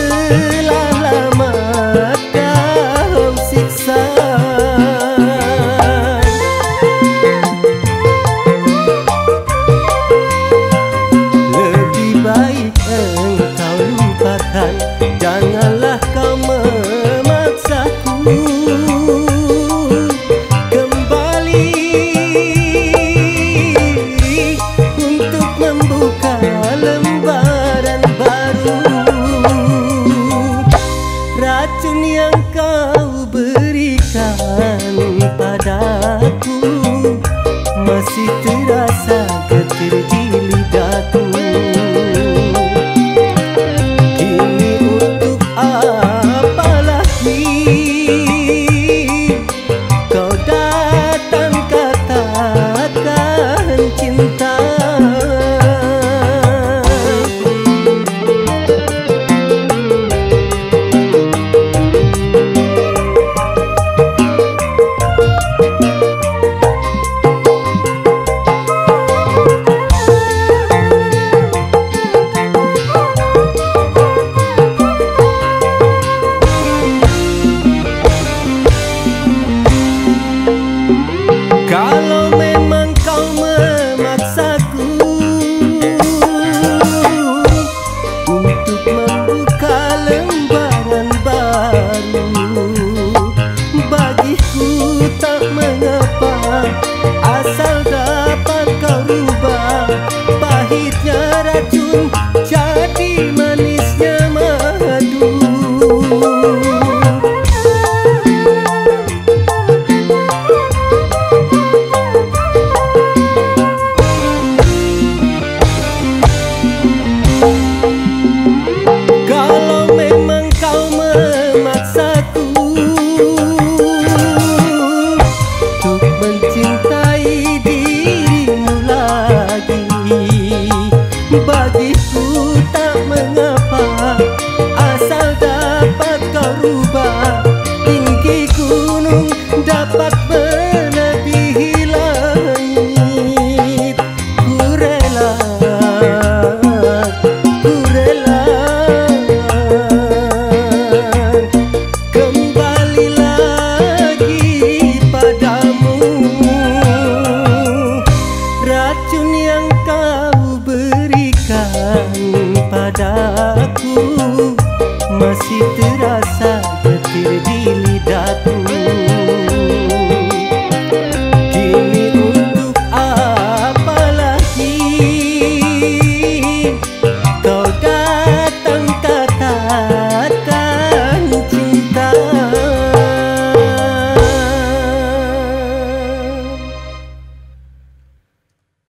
selamat kau siksa. Lebih baik engkau lupakan, janganlah kau memaksaku. Racun yang kau berikan padaku masih terasa getir di lidahku. Kini untuk apa lagi kau datang katakan cinta. Bagiku tak mengapa, asal dapat kau rubah. Tinggi gunung dapat melebihi langit. Ku rela kembali lagi padamu. Racun yang kau berikan padaku masih terasa.